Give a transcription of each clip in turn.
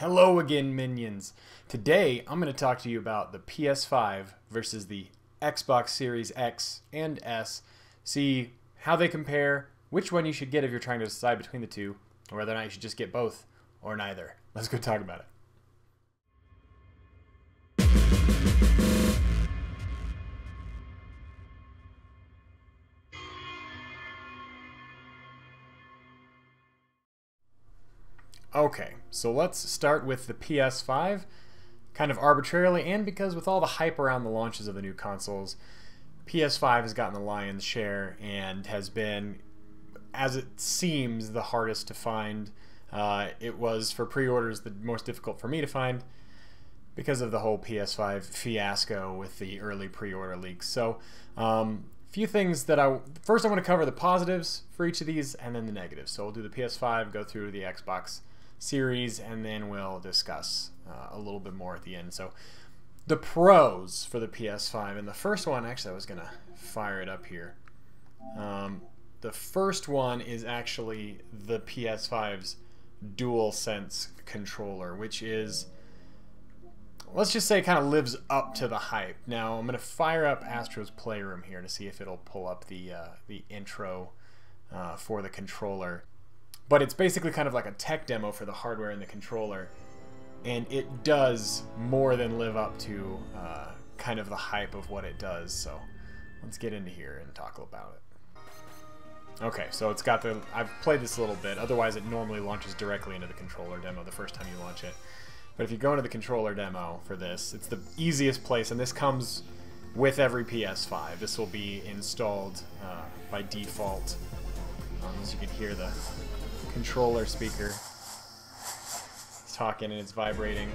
Hello again, minions. Today I'm going to talk to you about the PS5 versus the Xbox Series X and S, see how they compare, which one you should get if you're trying to decide between the two, or whether or not you should just get both or neither. Let's go talk about it. Okay, so let's start with the PS5, kind of arbitrarily, and because with all the hype around the launches of the new consoles, PS5 has gotten the lion's share and has been, as it seems, the hardest to find. It was, for pre-orders, the most difficult for me to find because of the whole PS5 fiasco with the early pre-order leaks. So, few things that first I want to cover the positives for each of these and then the negatives. So we'll do the PS5, go through the Xbox Series, and then we'll discuss a little bit more at the end. So the pros for the PS5, and the first one, actually I was gonna fire it up here. The first one is actually the PS5's DualSense controller, which is, let's just say, kind of lives up to the hype. Now I'm going to fire up Astro's Playroom here to see if it'll pull up the intro for the controller. But it's basically kind of like a tech demo for the hardware and the controller, and it does more than live up to kind of the hype of what it does. So let's get into here and talk about it. Okay, so it's got the, I've played this a little bit, otherwise it normally launches directly into the controller demo the first time you launch it. But if you go into the controller demo for this, it's the easiest place, and this comes with every PS5. This will be installed by default, as you can hear the controller speaker. It's talking and it's vibrating.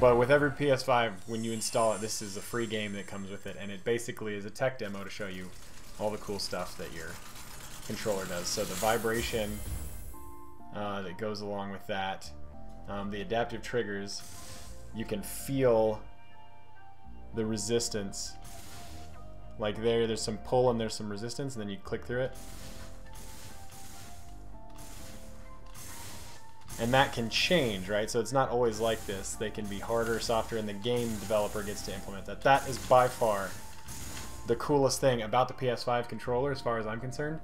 But with every PS5, when you install it, this is a free game that comes with it, and it basically is a tech demo to show you all the cool stuff that your controller does. So the vibration that goes along with that. The adaptive triggers, you can feel the resistance. Like there's some pull and there's some resistance, and then you click through it. And that can change, right? So it's not always like this. They can be harder, softer, and the game developer gets to implement that. That is by far the coolest thing about the PS5 controller, as far as I'm concerned.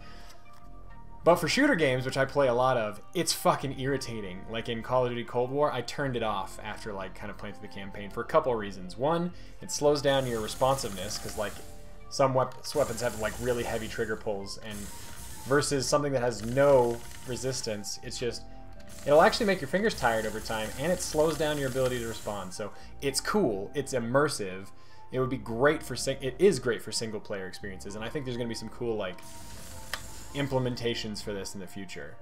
But for shooter games, which I play a lot of, it's fucking irritating. Like in Call of Duty Cold War, I turned it off after like kind of playing through the campaign for a couple reasons. One, it slows down your responsiveness, because like some weapons have like really heavy trigger pulls, and versus something that has no resistance, it's just, it'll actually make your fingers tired over time, and it slows down your ability to respond. So it's cool, it's immersive. It would be great for single player experiences, and I think there's gonna be some cool like implementations for this in the future.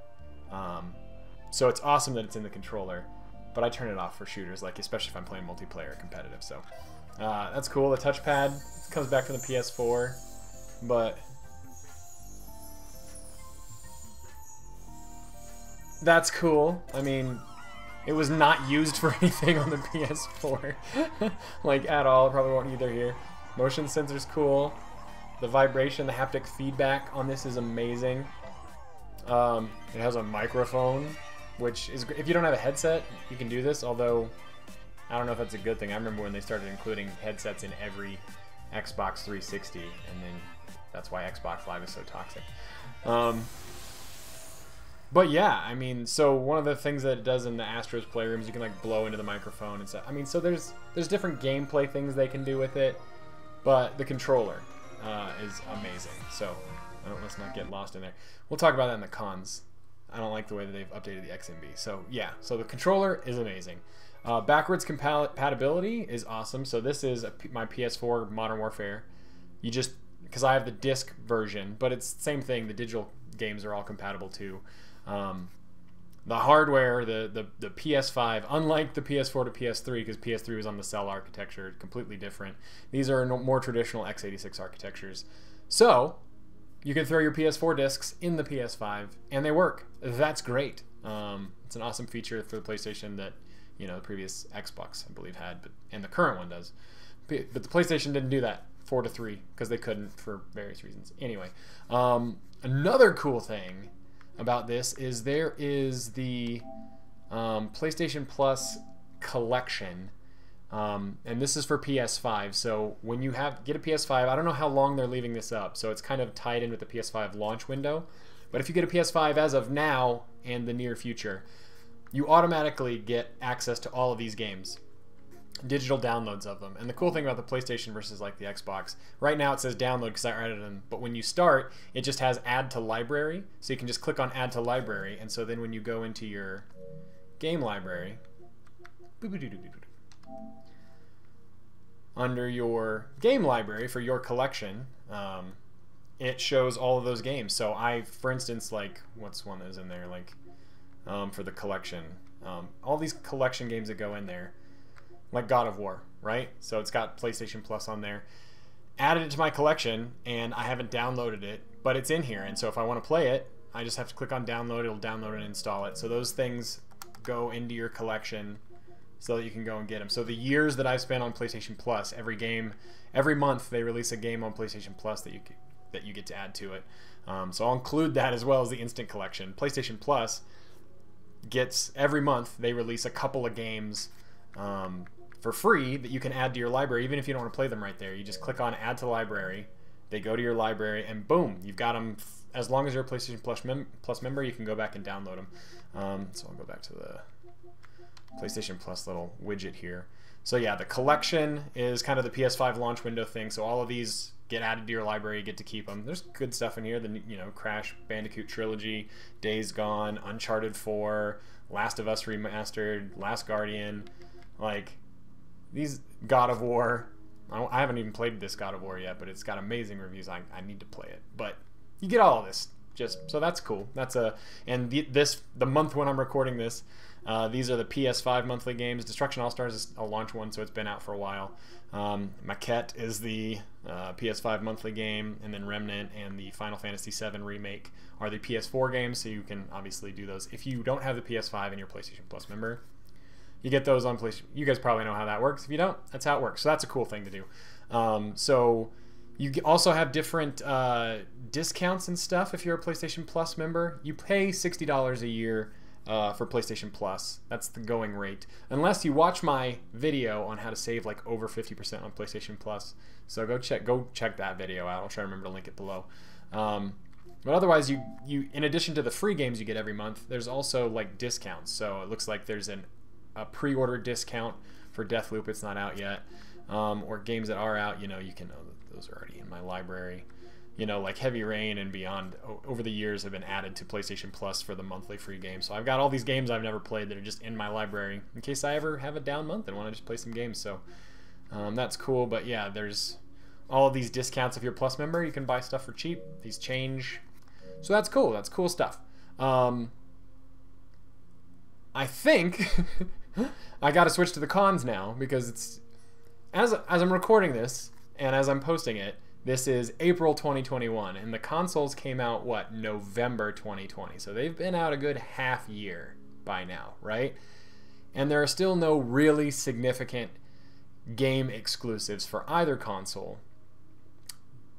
So it's awesome that it's in the controller, but I turn it off for shooters, like especially if I'm playing multiplayer or competitive. So that's cool. The touchpad comes back from the PS4, but that's cool. I mean, it was not used for anything on the PS4 like at all. Probably won't either here. Motion sensor's cool. The vibration, the haptic feedback on this is amazing. It has a microphone, which is, if you don't have a headset, you can do this, although I don't know if that's a good thing. I remember when they started including headsets in every Xbox 360, and then that's why Xbox Live is so toxic. But yeah, I mean, so one of the things that it does in the Astro's Playroom is you can like blow into the microphone and stuff. I mean, so there's different gameplay things they can do with it, but the controller is amazing. So let's not get lost in there. We'll talk about that in the cons. I don't like the way that they've updated the XMB. So yeah, so the controller is amazing. Backwards compatibility is awesome. So this is my PS4 Modern Warfare. You just, because I have the disc version, but it's the same thing. The digital games are all compatible too. The hardware, the PS5, unlike the PS4 to PS3, because PS3 was on the cell architecture, completely different. These are more traditional x86 architectures. So you can throw your PS4 discs in the PS5 and they work. That's great. It's an awesome feature for the PlayStation that, you know, the previous Xbox, I believe, had, but, and the current one does. But the PlayStation didn't do that 4 to 3 because they couldn't for various reasons. Anyway, another cool thing about this is there is the PlayStation Plus collection, and this is for PS5. So when you get a PS5, I don't know how long they're leaving this up, so it's kind of tied in with the PS5 launch window. But if you get a PS5 as of now and the near future, you automatically get access to all of these games, digital downloads of them. And the cool thing about the PlayStation versus like the Xbox, right now it says download because I added them, but when you start, it just has add to library, so you can just click on add to library, and so then when you go into your game library, under your game library for your collection, it shows all of those games. So I, for instance, like, what's one that is in there, like, for the collection, all these collection games that go in there, like God of War, right? So it's got PlayStation Plus on there. Added it to my collection, and I haven't downloaded it, but it's in here, and so if I want to play it, I just have to click on download, it'll download and install it. So those things go into your collection so that you can go and get them. So the years that I've spent on PlayStation Plus, every game, every month they release a game on PlayStation Plus that you get to add to it. So I'll include that as well as the instant collection. PlayStation Plus gets, every month they release a couple of games for free that you can add to your library, even if you don't want to play them right there. You just click on add to library, they go to your library, and boom, you've got them. As long as you're a PlayStation Plus, Plus member, you can go back and download them. So I'll go back to the PlayStation Plus little widget here. So yeah, the collection is kind of the PS5 launch window thing. So all of these get added to your library, you get to keep them. There's good stuff in here. The, you know, Crash Bandicoot trilogy, Days Gone, Uncharted 4, Last of Us remastered, Last Guardian, like these, God of War. I haven't even played this God of War yet, but it's got amazing reviews. I need to play it, but you get all of this. Just so that's cool. That's a, and the month when I'm recording this, these are the PS5 monthly games. Destruction All Stars is a launch one, so it's been out for a while. Maquette is the PS5 monthly game, and then Remnant and the Final Fantasy VII remake are the PS4 games, so you can obviously do those. If you don't have the PS5 and you're a PlayStation Plus member, you get those on PlayStation. You guys probably know how that works. If you don't, that's how it works. So that's a cool thing to do. So you also have different discounts and stuff if you're a PlayStation Plus member. You pay $60 a year for PlayStation Plus. That's the going rate. Unless you watch my video on how to save like over 50% on PlayStation Plus. So go check that video out. I'll try to remember to link it below. But otherwise, you in addition to the free games you get every month, there's also like discounts. So it looks like there's a pre-order discount for Deathloop. It's not out yet. Or games that are out, you know, you can know that those are already in my library. You know, like Heavy Rain and Beyond over the years have been added to PlayStation Plus for the monthly free game. So I've got all these games I've never played that are just in my library in case I ever have a down month and want to just play some games. So that's cool. But yeah, there's all of these discounts. If you're a Plus member, you can buy stuff for cheap. These change. So that's cool. That's cool stuff. I think I got to switch to the cons now, because it's, as I'm recording this and as I'm posting it, this is April 2021, and the consoles came out, what, November 2020. So they've been out a good half year by now, right? And there are still no really significant game exclusives for either console,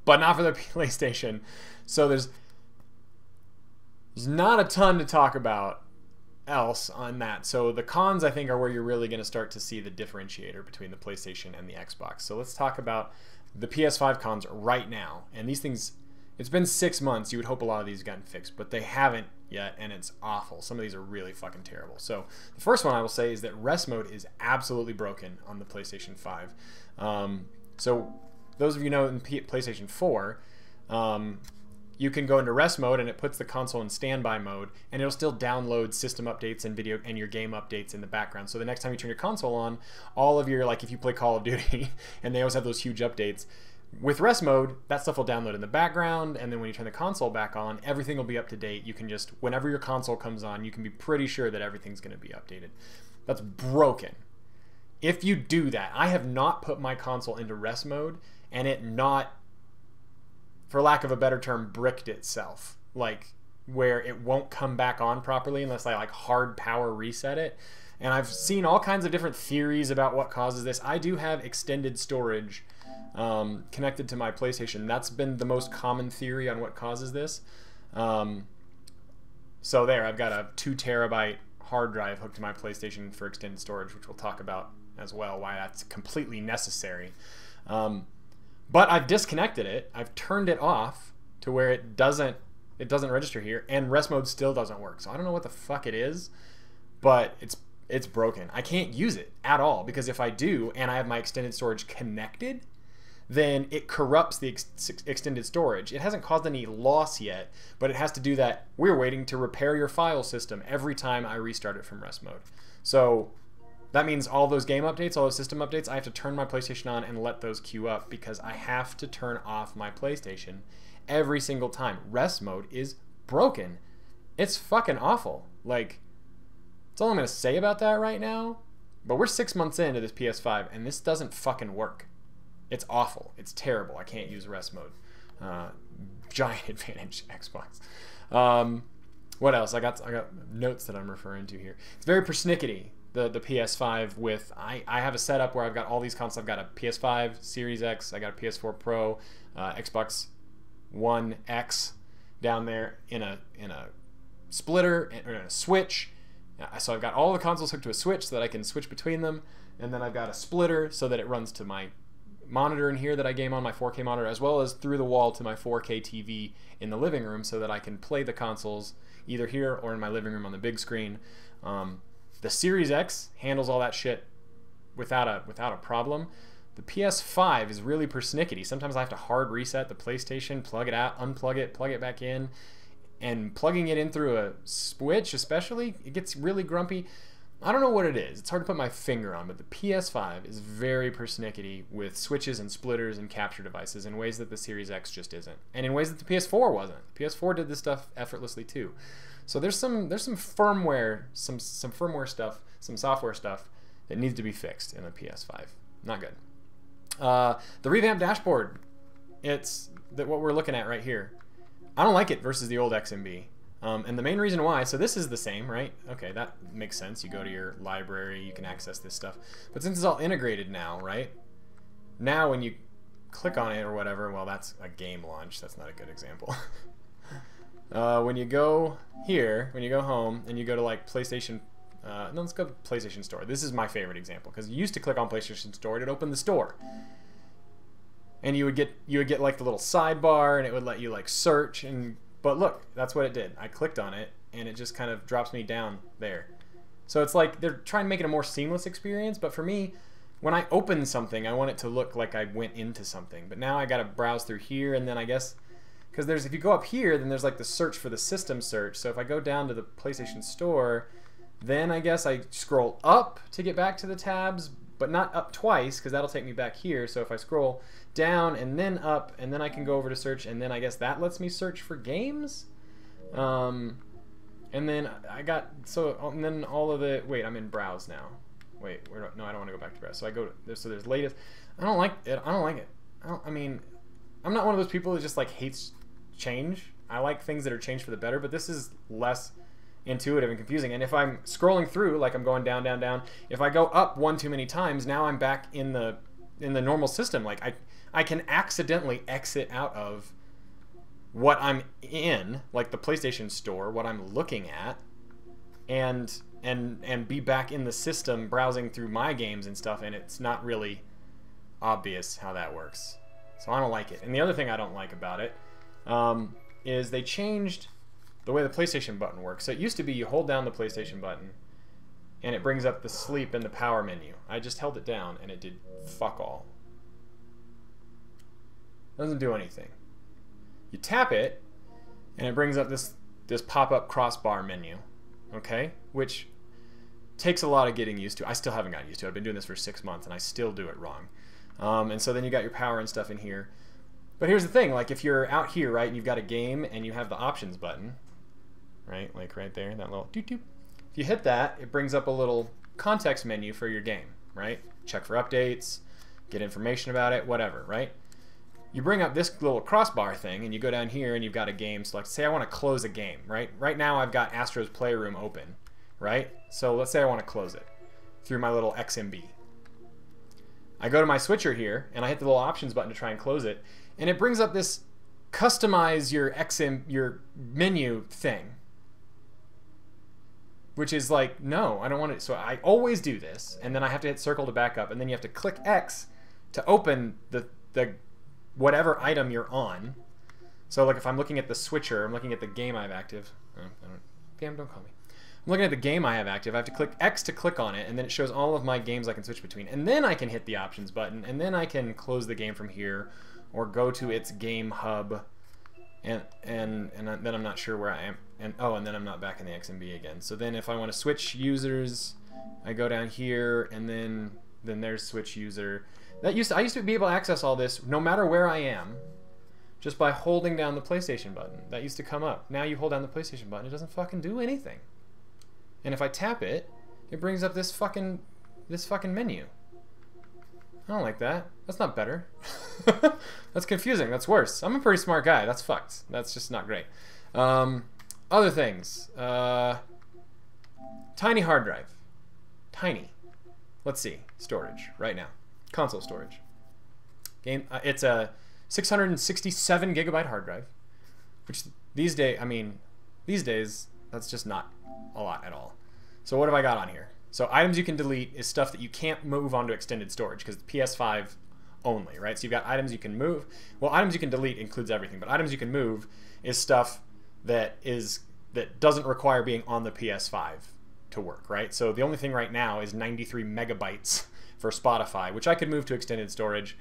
but not for the PlayStation. So there's not a ton to talk about else on that. So the cons, I think, are where you're really going to start to see the differentiator between the PlayStation and the Xbox. So let's talk about the PS5 cons right now. And these things, it's been 6 months, you would hope a lot of these gotten fixed, but they haven't yet, and it's awful. Some of these are really fucking terrible. So the first one I will say is that rest mode is absolutely broken on the PlayStation 5. So those of you know, in PlayStation 4, you can go into rest mode and it puts the console in standby mode, and it'll still download system updates and video and your game updates in the background. So the next time you turn your console on, all of your, like, if you play Call of Duty and they always have those huge updates, with rest mode, that stuff will download in the background, and then when you turn the console back on, everything will be up to date. You can just, whenever your console comes on, you can be pretty sure that everything's gonna be updated. That's broken. If you do that, I have not put my console into rest mode and it not, for lack of a better term, bricked itself, like where it won't come back on properly unless I like hard power reset it. And I've seen all kinds of different theories about what causes this. I do have extended storage connected to my PlayStation. That's been the most common theory on what causes this. So there, I've got a 2 terabyte hard drive hooked to my PlayStation for extended storage, which we'll talk about as well, why that's completely necessary. But I've disconnected it. I've turned it off to where it doesn't register here, and rest mode still doesn't work. So I don't know what the fuck it is, but it's broken. I can't use it at all, because if I do and I have my extended storage connected, then it corrupts the extended storage. It hasn't caused any loss yet, but it has to do that. We're waiting to repair your file system every time I restart it from rest mode. So that means all those game updates, all those system updates, I have to turn my PlayStation on and let those queue up, because I have to turn off my PlayStation every single time. Rest mode is broken. It's fucking awful. Like, that's all I'm gonna say about that right now. But we're 6 months into this PS5 and this doesn't fucking work. It's awful. It's terrible. I can't use rest mode. Giant advantage, Xbox. What else? I got notes that I'm referring to here. It's very persnickety, the PS5 with... I have a setup where I've got all these consoles. I've got a PS5, Series X, I got a PS4 Pro, Xbox One X down there in a splitter, or in a switch. So I've got all the consoles hooked to a switch so that I can switch between them. And then I've got a splitter so that it runs to my monitor in here that I game on, my 4K monitor, as well as through the wall to my 4K TV in the living room, so that I can play the consoles either here or in my living room on the big screen. The Series X handles all that shit without a problem. The PS5 is really persnickety. Sometimes I have to hard reset the PlayStation, plug it out, unplug it, plug it back in, and plugging it in through a switch especially, it gets really grumpy. I don't know what it is. It's hard to put my finger on, but the PS5 is very persnickety with switches and splitters and capture devices in ways that the Series X just isn't, and in ways that the PS4 wasn't. The PS4 did this stuff effortlessly too. So there's some firmware, some firmware stuff, some software stuff that needs to be fixed in the PS5. Not good. The revamped dashboard, it's what we're looking at right here. I don't like it versus the old XMB. And the main reason why, so this is the same, right? Okay, that makes sense. You go to your library, you can access this stuff. But since it's all integrated now, right? Now when you click on it or whatever, well, that's a game launch. That's not a good example. When you go here, when you go home, and you go to like PlayStation, no, let's go to PlayStation Store. This is my favorite example, because you used to click on PlayStation Store, it'd open the store. And you would get like the little sidebar, and it would let you like search and... But look, that's what it did. I clicked on it, and it just kind of drops me down there. So it's like they're trying to make it a more seamless experience, but for me, when I open something, I want it to look like I went into something. But now I gotta browse through here, and then I guess, because there's, if you go up here, then there's like the search for the system search. So if I go down to the PlayStation Store, then I guess I scroll up to get back to the tabs, but not up twice, because that'll take me back here. So if I scroll down and then up, and then I can go over to search, and then I guess that lets me search for games. And then I got, so, and then all of the, wait, I'm in browse now. Wait, no, I don't want to go back to browse. So I go to, so there's latest. I don't like it. I don't like it. I mean, I'm not one of those people that just like hates change. I like things that are changed for the better, but this is less intuitive and confusing. And if I'm scrolling through, like I'm going down, down, down, if I go up one too many times, now I'm back in the normal system. Like I can accidentally exit out of what I'm in, like the PlayStation Store, what I'm looking at, and be back in the system browsing through my games and stuff, and it's not really obvious how that works. So I don't like it. And the other thing I don't like about it is they changed the way the PlayStation button works. So it used to be you hold down the PlayStation button and it brings up the sleep and the power menu. I just held it down and it did fuck all. Doesn't do anything. You tap it and it brings up this pop-up crossbar menu, okay? Which takes a lot of getting used to. I still haven't gotten used to it. I've been doing this for 6 months and I still do it wrong. And so then you got your power and stuff in here. But here's the thing, like if you're out here, right, and you've got a game and you have the options button, right, like right there, that little doot-doot. If you hit that, it brings up a little context menu for your game, right? Check for updates, get information about it, whatever, right? You bring up this little crossbar thing and you go down here and you've got a game select. Say I want to close a game, right? Right now I've got Astro's Playroom open, right? So let's say I want to close it through my little XMB. I go to my switcher here and I hit the little options button to try and close it, and it brings up this customize your menu thing. Which is like, no, I don't want to. So I always do this, and then I have to hit circle to back up, and then you have to click X to open the whatever item you're on. So like if I'm looking at the switcher, I'm looking at the game I have active. Oh, damn, don't call me. I'm looking at the game I have active. I have to click X to click on it, and then it shows all of my games I can switch between. And then I can hit the options button, and then I can close the game from here, or go to its game hub, and then I'm not sure where I am. And oh, and then I'm not back in the XMB again. So then if I want to switch users, I go down here, and then there's switch user. That I used to be able to access all this no matter where I am, just by holding down the PlayStation button. That used to come up. Now you hold down the PlayStation button, it doesn't fucking do anything. And if I tap it, it brings up this fucking menu. I don't like that. That's not better. That's confusing. That's worse. I'm a pretty smart guy. That's fucked. That's just not great. Other things. Tiny hard drive. Tiny. Let's see. Storage right now. Console storage. Game. It's a 667 gigabyte hard drive, which these days, I mean, these days that's just not a lot at all. So what have I got on here? So items you can delete is stuff that you can't move onto extended storage because it's PS5 only, right? So you've got items you can move. Well, items you can delete includes everything, but items you can move is stuff that doesn't require being on the PS5 to work, right? So the only thing right now is 93 megabytes for Spotify, which I could move to extended storage.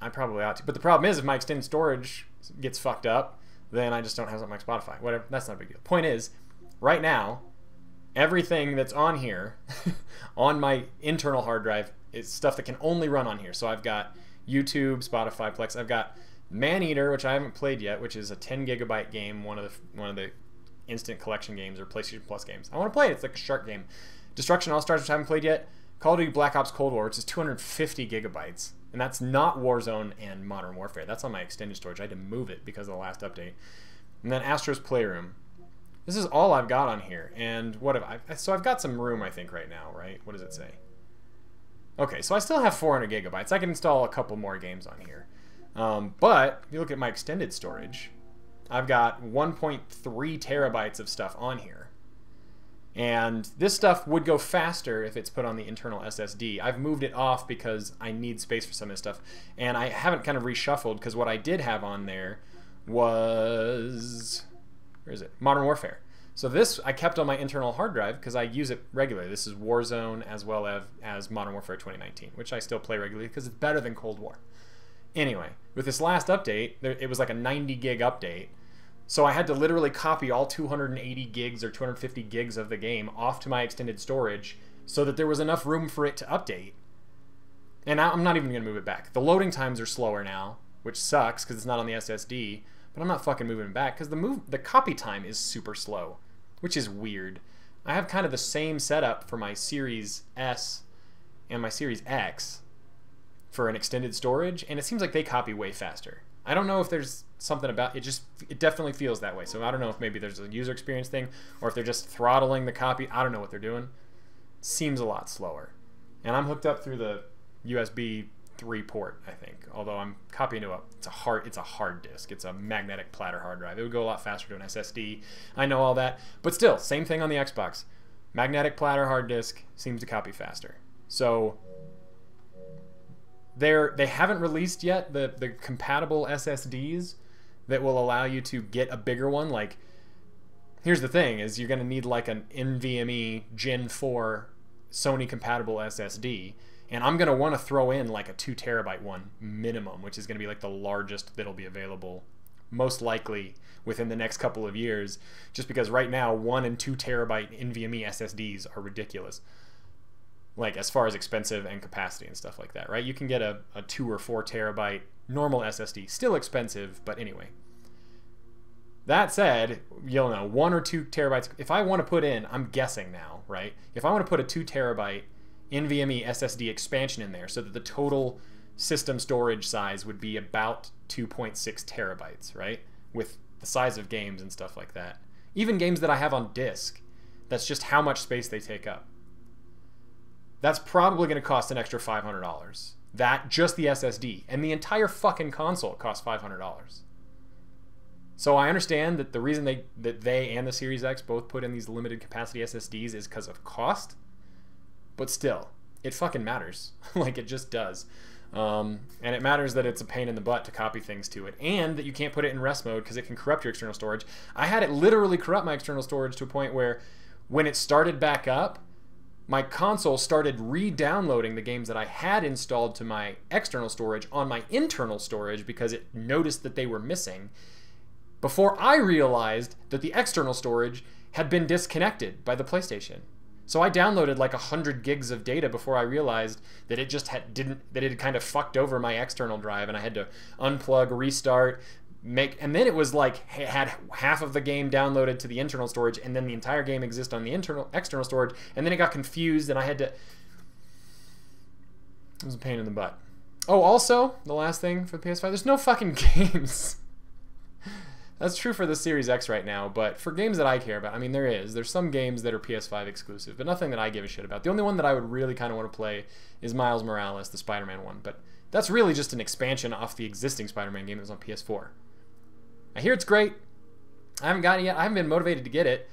I probably ought to, but the problem is if my extended storage gets fucked up, then I just don't have something like Spotify. Whatever, that's not a big deal. Point is, right now, everything that's on here, on my internal hard drive, is stuff that can only run on here. So I've got YouTube, Spotify, Plex. I've got Maneater, which I haven't played yet, which is a 10 gigabyte game, one of the instant collection games or PlayStation Plus games. I want to play it. It's like a shark game. Destruction All Stars, which I haven't played yet. Call of Duty Black Ops Cold War, which is 250 gigabytes, and that's not Warzone and Modern Warfare. That's on my extended storage. I had to move it because of the last update. And then Astro's Playroom. This is all I've got on here, and what have I? So I've got some room, I think, right now, right? What does it say? Okay, so I still have 400 gigabytes. I can install a couple more games on here. But if you look at my extended storage, I've got 1.3 terabytes of stuff on here. And this stuff would go faster if it's put on the internal SSD. I've moved it off because I need space for some of this stuff. And I haven't kind of reshuffled because what I did have on there was... where is it? Modern Warfare. So this I kept on my internal hard drive because I use it regularly. This is Warzone as well as Modern Warfare 2019, which I still play regularly because it's better than Cold War. Anyway, with this last update, it was like a 90 gig update. So I had to literally copy all 280 gigs or 250 gigs of the game off to my extended storage so that there was enough room for it to update. And now I'm not even gonna move it back. The loading times are slower now, which sucks because it's not on the SSD, but I'm not fucking moving it back because the copy time is super slow, which is weird. I have kind of the same setup for my Series S and my Series X for an extended storage, and it seems like they copy way faster. I don't know if there's something about it, it definitely feels that way. So I don't know if maybe there's a user experience thing or if they're just throttling the copy. I don't know what they're doing. Seems a lot slower. And I'm hooked up through the USB 3 port, I think. Although I'm copying to it's a hard disk. It's a magnetic platter hard drive. It would go a lot faster to an SSD. I know all that. But still, same thing on the Xbox. Magnetic platter hard disk seems to copy faster. So they haven't released yet the compatible SSDs that will allow you to get a bigger one. Like, here's the thing, is you're gonna need like an NVMe Gen 4 Sony compatible SSD, and I'm gonna wanna throw in like a 2 terabyte one minimum, which is gonna be like the largest that'll be available most likely within the next couple of years, just because right now 1 and 2 terabyte NVMe SSDs are ridiculous. Like as far as expensive and capacity and stuff like that, right? You can get a 2 or 4 terabyte normal SSD, still expensive, but anyway. That said, you'll know 1 or 2 terabytes, if I wanna put in, I'm guessing now, right? If I wanna put a 2 terabyte NVMe SSD expansion in there so that the total system storage size would be about 2.6 terabytes, right? With the size of games and stuff like that. Even games that I have on disk, that's just how much space they take up. That's probably gonna cost an extra $500. That, just the SSD, and the entire fucking console costs $500. So I understand that the reason they and the Series X both put in these limited capacity SSDs is because of cost, but still, it fucking matters. Like, it just does. And it matters that it's a pain in the butt to copy things to it, and that you can't put it in rest mode because it can corrupt your external storage. I had it literally corrupt my external storage to a point where when it started back up, my console started re-downloading the games that I had installed to my external storage on my internal storage because it noticed that they were missing, before I realized that the external storage had been disconnected by the PlayStation. So I downloaded like 100 gigs of data before I realized that it just had kind of fucked over my external drive, and I had to unplug, restart, and then it was like it had half of the game downloaded to the internal storage, and then the entire game exists on the external storage, and then it got confused, and I had to. It was a pain in the butt. Oh, also the last thing for the PS5, there's no fucking games. That's true for the Series X right now, but for games that I care about, I mean, there's some games that are PS5 exclusive, but nothing that I give a shit about. The only one that I would really kind of want to play is Miles Morales, the Spider-Man one, but that's really just an expansion off the existing Spider-Man game that was on PS4. I hear it's great. I haven't got it yet. I haven't been motivated to get it.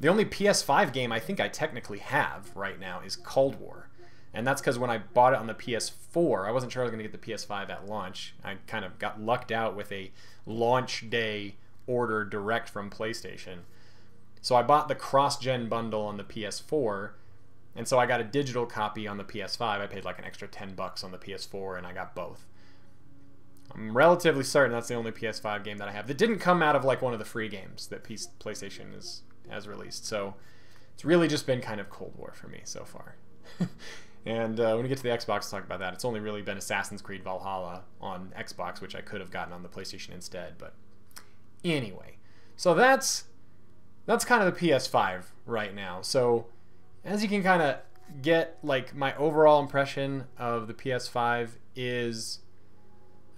The only PS5 game I think I technically have right now is Cold War, and that's because when I bought it on the PS4, I wasn't sure I was going to get the PS5 at launch. I kind of got lucked out with a launch day order direct from PlayStation. So I bought the cross-gen bundle on the PS4, and so I got a digital copy on the PS5. I paid like an extra $10 on the PS4, and I got both. I'm relatively certain that's the only PS5 game that I have that didn't come out of like one of the free games that PlayStation has released. So it's really just been kind of Cold War for me so far. And when we get to the Xbox, we'll talk about that. It's only really been Assassin's Creed Valhalla on Xbox, which I could have gotten on the PlayStation instead. But anyway, so that's kind of the PS5 right now. So as you can kind of get, like, my overall impression of the PS5 is,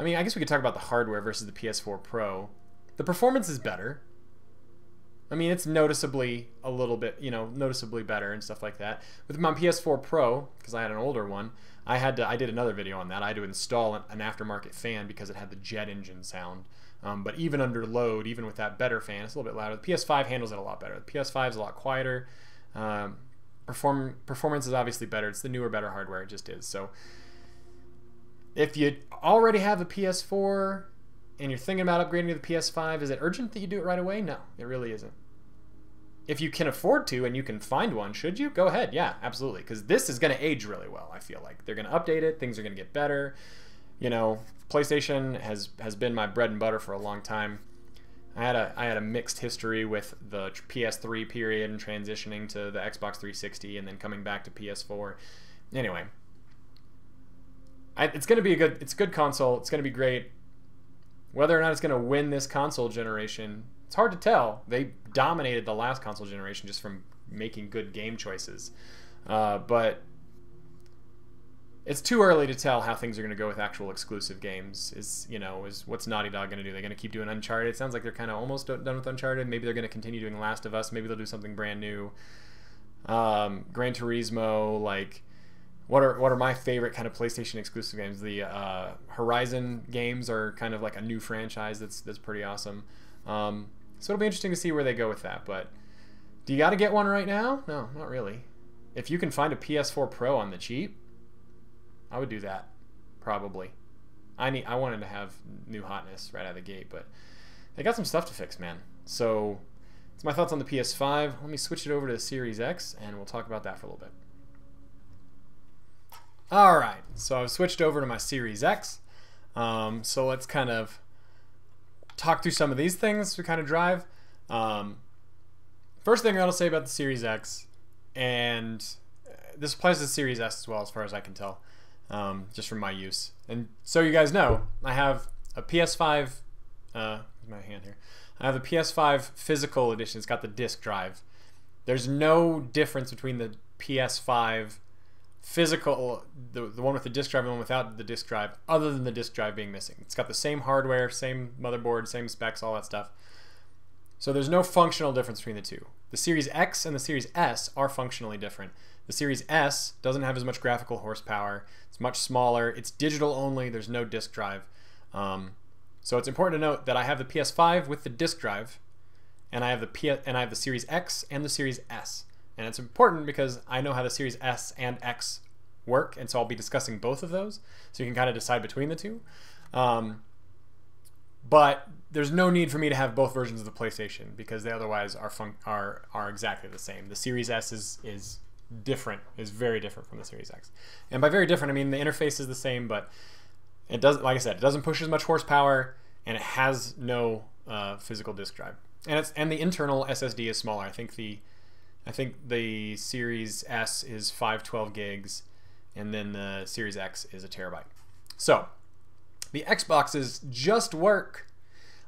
I mean, I guess we could talk about the hardware versus the PS4 Pro. The performance is better. I mean, it's noticeably a little bit, you know, noticeably better and stuff like that. With my PS4 Pro, because I had an older one, I did another video on that. I had to install an aftermarket fan because it had the jet engine sound. But even under load, even with that better fan, it's a little bit louder. The PS5 handles it a lot better. The PS5 is a lot quieter. Performance is obviously better. It's the newer, better hardware. It just is. So if you already have a PS4 and you're thinking about upgrading to the PS5, is it urgent that you do it right away? No, it really isn't. If you can afford to and you can find one, should you? Go ahead. Yeah, absolutely. Because this is going to age really well, I feel like. They're going to update it. Things are going to get better. You know, PlayStation has been my bread and butter for a long time. I had a mixed history with the PS3 period and transitioning to the Xbox 360 and then coming back to PS4. Anyway, it's a good console. It's going to be great. Whether or not it's going to win this console generation, it's hard to tell. They dominated the last console generation just from making good game choices. But it's too early to tell how things are going to go with actual exclusive games. Is what's Naughty Dog going to do? They're going to keep doing Uncharted? It sounds like they're kind of almost done with Uncharted. Maybe they're going to continue doing Last of Us. Maybe they'll do something brand new. Gran Turismo, like, what are my favorite kind of PlayStation exclusive games? The Horizon games are kind of like a new franchise that's pretty awesome. So it'll be interesting to see where they go with that, but do you got to get one right now? No, not really. If you can find a PS4 Pro on the cheap, I would do that, probably. I wanted to have new hotness right out of the gate, but they got some stuff to fix, man. So that's my thoughts on the PS5. Let me switch it over to the Series X, and we'll talk about that for a little bit. All right, so I've switched over to my Series X. So let's kind of talk through some of these things to kind of drive. First thing I'll say about the Series X, and this applies to the Series S as well as far as I can tell, just from my use. And so you guys know, I have a PS5, my hand here. I have a PS5 physical edition. It's got the disc drive. There's no difference between the PS5 physical, the one with the disc drive and the one without the disc drive, other than the disc drive being missing. It's got the same hardware, same motherboard, same specs, all that stuff. So there's no functional difference between the two. The Series X and the Series S are functionally different. The Series S doesn't have as much graphical horsepower. It's much smaller. It's digital only. There's no disc drive. So it's important to note that I have the PS5 with the disc drive, and I have the Series X and the Series S. And it's important because I know how the Series S and X work, and so I'll be discussing both of those, so you can kind of decide between the two. But there's no need for me to have both versions of the PlayStation because they otherwise are exactly the same. The Series S is different, is very different from the Series X. And by very different, I mean the interface is the same, but it doesn't, like I said, it doesn't push as much horsepower, and it has no physical disk drive. And it's, and the internal SSD is smaller. I think the Series S is 512 gigs, and then the Series X is 1 TB. So the Xboxes just work.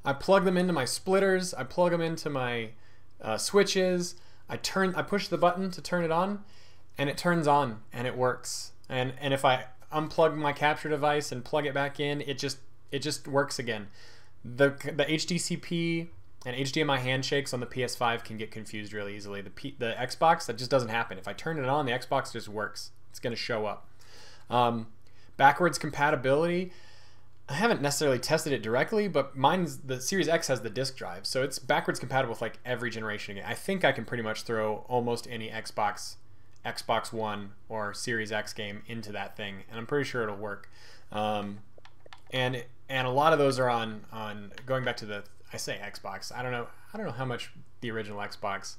I plug them into my splitters. I plug them into my switches. I push the button to turn it on, and it turns on, and it works. And if I unplug my capture device and plug it back in, it just works again. The HDCP and HDMI handshakes on the PS5 can get confused really easily. The Xbox, that just doesn't happen. If I turn it on, the Xbox just works. It's going to show up. Backwards compatibility, I haven't necessarily tested it directly, but the Series X has the disk drive, so it's backwards compatible with like every generation again. I think I can pretty much throw almost any Xbox One or Series X game into that thing, and I'm pretty sure it'll work. And a lot of those are on going back to the, I say Xbox, I don't know how much the original Xbox,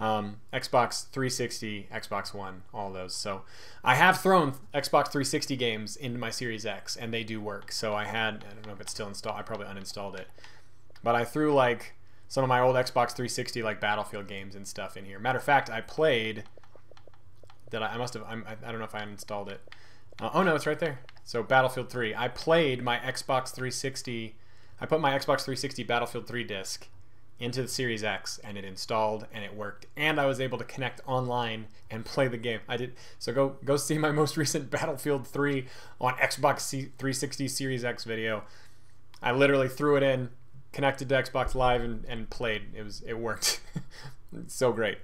Xbox 360, Xbox One, all those. So I have thrown Xbox 360 games into my Series X, and they do work. So I don't know if it's still installed, I probably uninstalled it, but I threw like some of my old Xbox 360 like Battlefield games and stuff in here. Matter of fact, I played that. I don't know if I uninstalled it. Oh no, it's right there. So Battlefield 3, I played my Xbox 360. I put my Xbox 360 Battlefield 3 disc into the Series X, and it installed, and it worked, and I was able to connect online and play the game. I did. So go see my most recent Battlefield 3 on Xbox 360 Series X video. I literally threw it in, connected to Xbox Live, and played. It worked. So great.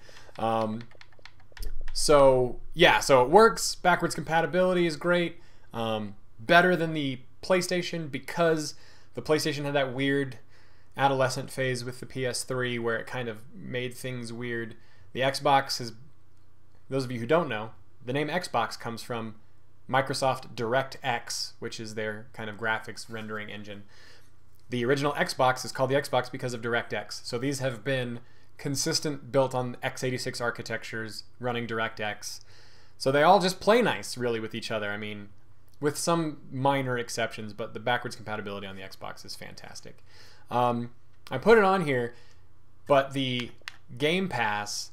So yeah, so it works. Backwards compatibility is great. Better than the PlayStation because the PlayStation had that weird adolescent phase with the PS3 where it kind of made things weird. The Xbox is, those of you who don't know, the name Xbox comes from Microsoft DirectX, which is their kind of graphics rendering engine. The original Xbox is called the Xbox because of DirectX. So these have been consistent, built on x86 architectures running DirectX. So they all just play nice really with each other. I mean, with some minor exceptions, but the backwards compatibility on the Xbox is fantastic. I put it on here, but the Game Pass,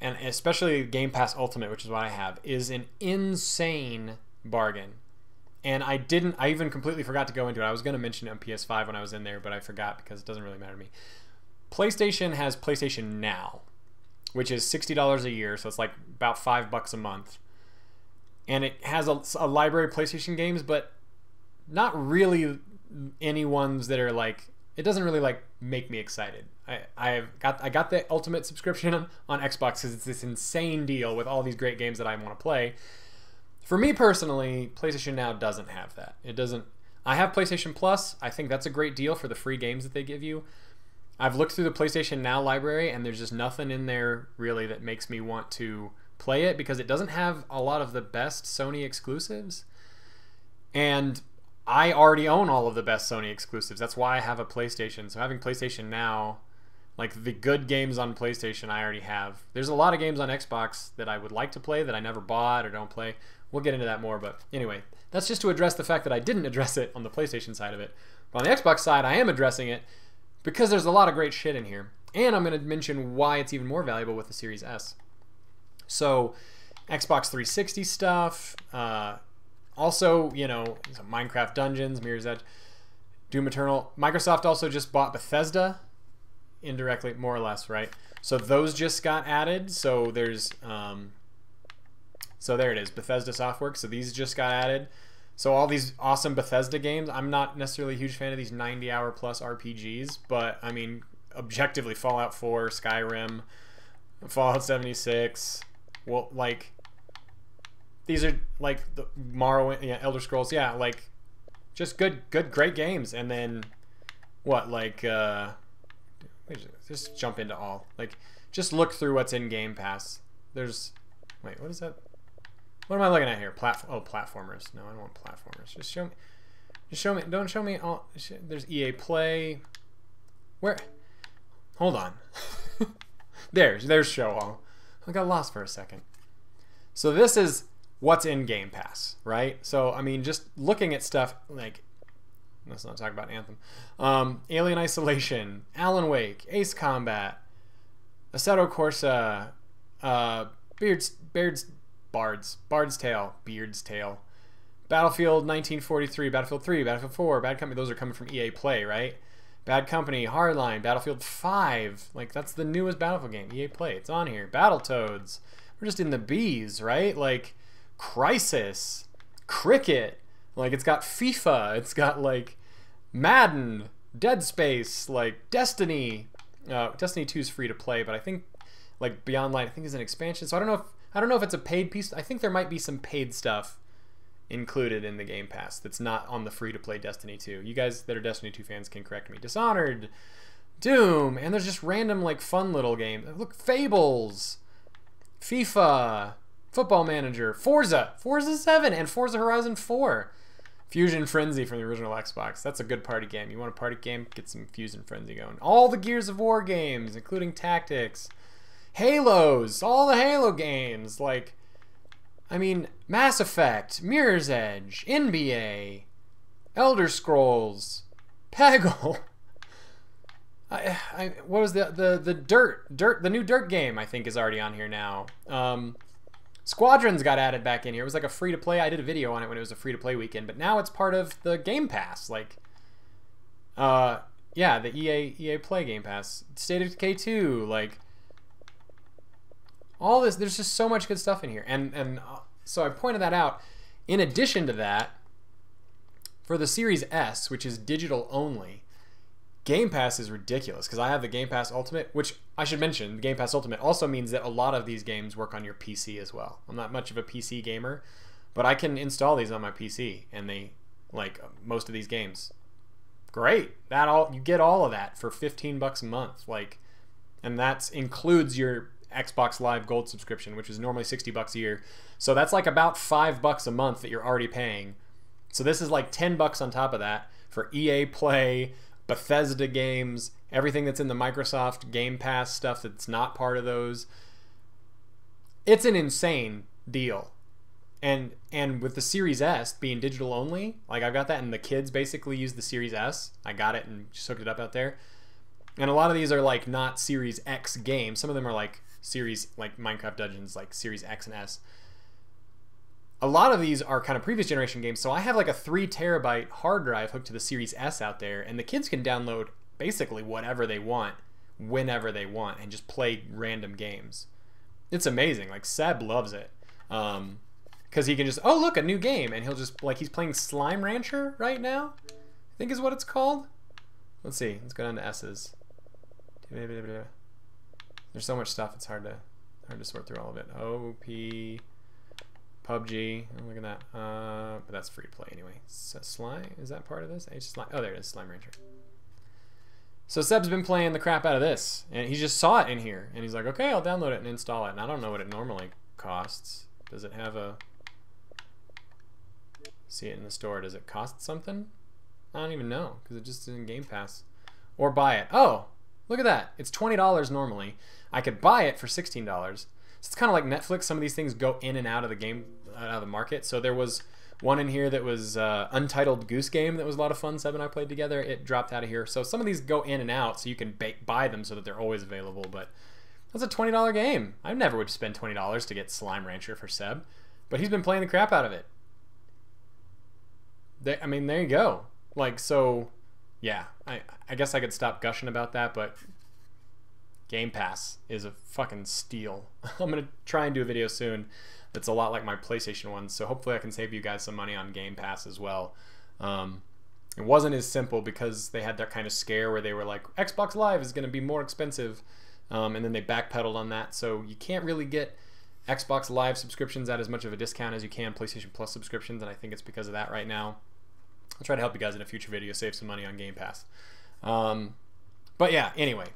and especially Game Pass Ultimate, which is what I have, is an insane bargain. And I even completely forgot to go into it. I was going to mention it on PS5 when I was in there, but I forgot because it doesn't really matter to me. PlayStation has PlayStation Now, which is $60 a year, so it's like about $5 a month. And it has a library of PlayStation games, but not really any ones that are like, it doesn't really like make me excited. I got the Ultimate subscription on Xbox because it's this insane deal with all these great games that I want to play. For me personally, PlayStation Now doesn't have that. It doesn't. I have PlayStation Plus. I think that's a great deal for the free games that they give you. I've looked through the PlayStation Now library, and there's just nothing in there really that makes me want to play it because it doesn't have a lot of the best Sony exclusives, and I already own all of the best Sony exclusives. That's why I have a PlayStation. So having PlayStation Now, like the good games on PlayStation, I already have. There's a lot of games on Xbox that I would like to play that I never bought or don't play. We'll get into that more, but anyway, that's just to address the fact that I didn't address it on the PlayStation side of it. But on the Xbox side, I am addressing it because there's a lot of great shit in here, and I'm going to mention why it's even more valuable with the Series S. So Xbox 360 stuff, also, you know, Minecraft Dungeons, Mirror's Edge, Doom Eternal. Microsoft also just bought Bethesda, indirectly, more or less, right? So those just got added. So there's, so there it is, Bethesda Softworks. So these just got added. So all these awesome Bethesda games. I'm not necessarily a huge fan of these 90-hour plus RPGs, but I mean, objectively, Fallout 4, Skyrim, Fallout 76, well, like, these are like the Morrowind, yeah, Elder Scrolls, yeah, like Just great games. And then what, like, just jump into all, like, just look through what's in Game Pass. There's, wait, what is that? What am I looking at here? Platformers. No, I don't want platformers. Just show me. Don't show me all. There's EA Play. Where? Hold on. there's show all. I got lost for a second. So this is what's in Game Pass, right? So I mean, just looking at stuff like, let's not talk about Anthem, Alien Isolation, Alan Wake, Ace Combat, Assetto Corsa, Bard's Tale, Battlefield 1943, Battlefield 3, Battlefield 4, Bad Company. Those are coming from EA Play, right? Bad Company, Hardline, Battlefield 5. Like, that's the newest Battlefield game, EA Play. It's on here. Battletoads. We're just in the bees, right? Like, Crisis, Cricket. Like, it's got FIFA. It's got, like, Madden, Dead Space, like, Destiny. Destiny 2 is free to play, but I think, like, Beyond Light, I think, is an expansion. So I don't know if it's a paid piece. I think there might be some paid stuff included in the Game Pass that's not on the free-to-play Destiny 2. You guys that are Destiny 2 fans can correct me. Dishonored, Doom, and there's just random, like, fun little games. Look, Fables, FIFA, Football Manager, Forza, Forza 7, and Forza Horizon 4. Fusion Frenzy from the original Xbox. That's a good party game. You want a party game? Get some Fusion Frenzy going. All the Gears of War games, including Tactics. Halos, all the Halo games, like, I mean, Mass Effect, Mirror's Edge, NBA, Elder Scrolls, Peggle. What was the Dirt, the new Dirt game, I think, is already on here now. Squadrons got added back in here. It was like a free-to-play. I did a video on it when it was a free-to-play weekend, but now it's part of the Game Pass. Like, yeah, the EA Play Game Pass. State of Decay 2, like, all this, there's just so much good stuff in here. And so I pointed that out. In addition to that, for the Series S, which is digital only, Game Pass is ridiculous because I have the Game Pass Ultimate, which I should mention, the Game Pass Ultimate also means that a lot of these games work on your PC as well. I'm not much of a PC gamer, but I can install these on my PC, and they, like, most of these games. Great. That all, you get all of that for $15 a month, like, and that includes your Xbox Live Gold subscription, which is normally $60 a year. So that's like about $5 a month that you're already paying. So this is like $10 on top of that for EA Play, Bethesda games, everything that's in the Microsoft Game Pass stuff that's not part of those. It's an insane deal. And with the Series S being digital only, like, I've got that, and the kids basically use the Series S. I got it and just hooked it up out there. And a lot of these are, like, not Series X games. Some of them are like Series, like Minecraft Dungeons, like Series X and S. A lot of these are kind of previous generation games, so I have like a 3 terabyte hard drive hooked to the Series S out there, and the kids can download basically whatever they want, whenever they want, and just play random games. It's amazing. Like, Seb loves it, because he can just, oh look, a new game, and he'll just, like, he's playing Slime Rancher right now, I think is what it's called. Let's see. Let's go down to S's. There's so much stuff, it's hard to sort through all of it. OP, PUBG, oh, look at that. But that's free to play anyway. So Slime, is that part of this? H Slime. Oh, there it is, Slime Rancher. So Seb's been playing the crap out of this, and he just saw it in here, and he's like, okay, I'll download it and install it, and I don't know what it normally costs. Does it have a, see it in the store, does it cost something? I don't even know, because it just is in Game Pass. Or buy it. Oh! Look at that. It's $20 normally. I could buy it for $16. So it's kind of like Netflix. Some of these things go in and out of the game, out of the market. So there was one in here that was Untitled Goose Game that was a lot of fun. Seb and I played together. It dropped out of here. So some of these go in and out, so you can buy them so that they're always available. But that's a $20 game. I never would spend $20 to get Slime Rancher for Seb. But he's been playing the crap out of it. I mean, there you go. Like, so... yeah, I guess I could stop gushing about that, but Game Pass is a fucking steal. I'm going to try and do a video soon that's a lot like my PlayStation one, so hopefully I can save you guys some money on Game Pass as well. It wasn't as simple because they had that kind of scare where they were like, Xbox Live is going to be more expensive, and then they backpedaled on that, so you can't really get Xbox Live subscriptions at as much of a discount as you can PlayStation Plus subscriptions, and I think it's because of that right now. I'll try to help you guys in a future video save some money on Game Pass. But yeah, anyway,